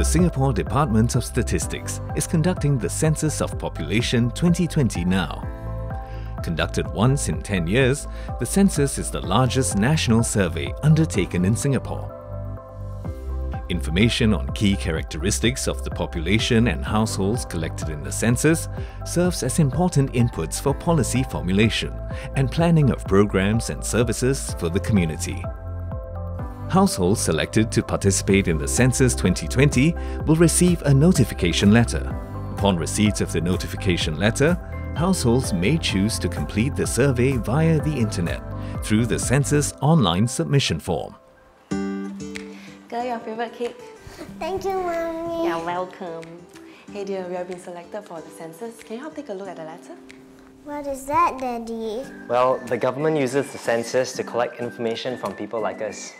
The Singapore Department of Statistics is conducting the Census of Population 2020 now. Conducted once in 10 years, the census is the largest national survey undertaken in Singapore. Information on key characteristics of the population and households collected in the census serves as important inputs for policy formulation and planning of programs and services for the community. Households selected to participate in the Census 2020 will receive a notification letter. Upon receipt of the notification letter, households may choose to complete the survey via the internet through the census online submission form. Girl, your favourite cake? Thank you, Mommy. You're welcome. Hey dear, we have been selected for the census. Can you help take a look at the letter? What is that, Daddy? Well, the government uses the census to collect information from people like us.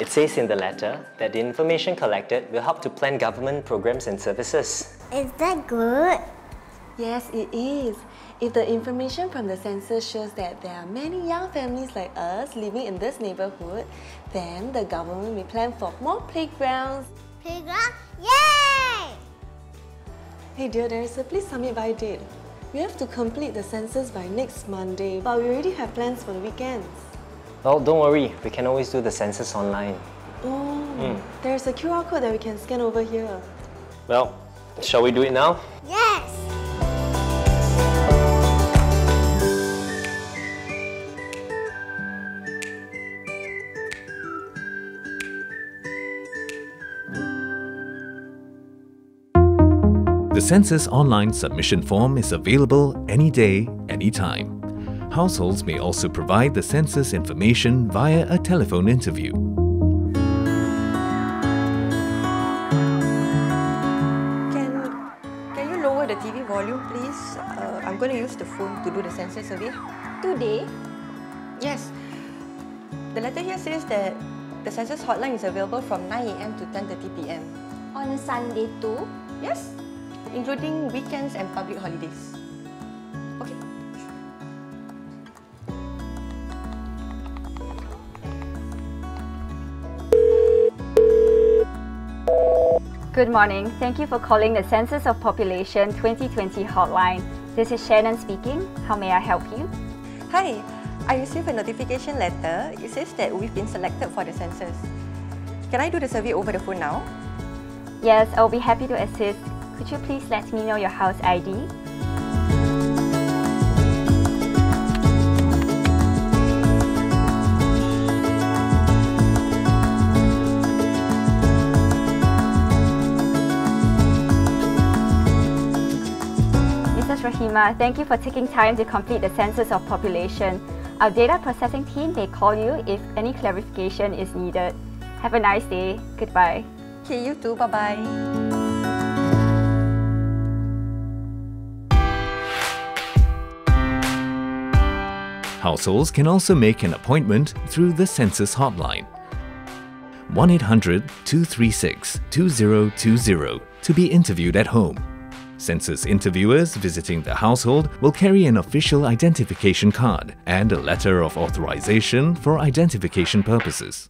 It says in the letter that the information collected will help to plan government programs and services. Is that good? Yes, it is. If the information from the census shows that there are many young families like us living in this neighbourhood, then the government may plan for more playgrounds. Playground? Yay! Hey dear, there is a please submit by date. We have to complete the census by next Monday, but we already have plans for the weekends. Well, don't worry. We can always do the census online. Oh, There's a QR code that we can scan over here. Well, shall we do it now? Yes! The census online submission form is available any day, any time. Households may also provide the census information via a telephone interview. Can you lower the TV volume, please? I'm going to use the phone to do the census survey. Today? Yes. The letter here says that the census hotline is available from 9 AM to 10:30 PM. On a Sunday too? Yes, including weekends and public holidays. Okay. Good morning. Thank you for calling the Census of Population 2020 hotline. This is Shannon speaking. How may I help you? Hi. I received a notification letter. It says that we've been selected for the census. Can I do the survey over the phone now? Yes, I'll be happy to assist. Could you please let me know your house ID? Rahima, thank you for taking time to complete the Census of Population. Our data processing team may call you if any clarification is needed. Have a nice day. Goodbye. Okay, you too. Bye-bye. Households can also make an appointment through the Census Hotline. 1-800-236-2020 to be interviewed at home. Census interviewers visiting the household will carry an official identification card and a letter of authorization for identification purposes.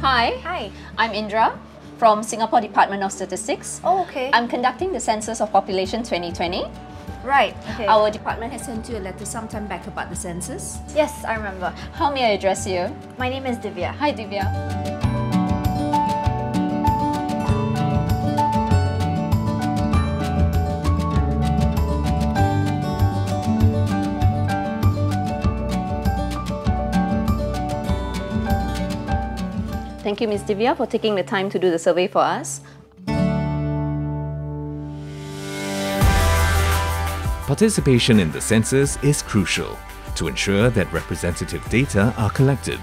Hi. Hi. I'm Indra from Singapore Department of Statistics. Oh, okay. I'm conducting the Census of Population 2020. Right. Okay. Our department has sent you a letter sometime back about the census. Yes, I remember. How may I address you? My name is Divya. Hi, Divya. Thank you, Ms. Divya, for taking the time to do the survey for us. Participation in the census is crucial to ensure that representative data are collected.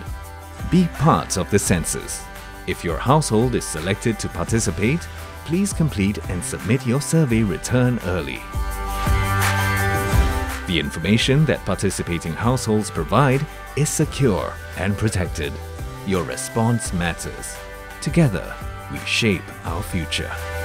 Be part of the census. If your household is selected to participate, please complete and submit your survey return early. The information that participating households provide is secure and protected. Your response matters. Together, we shape our future.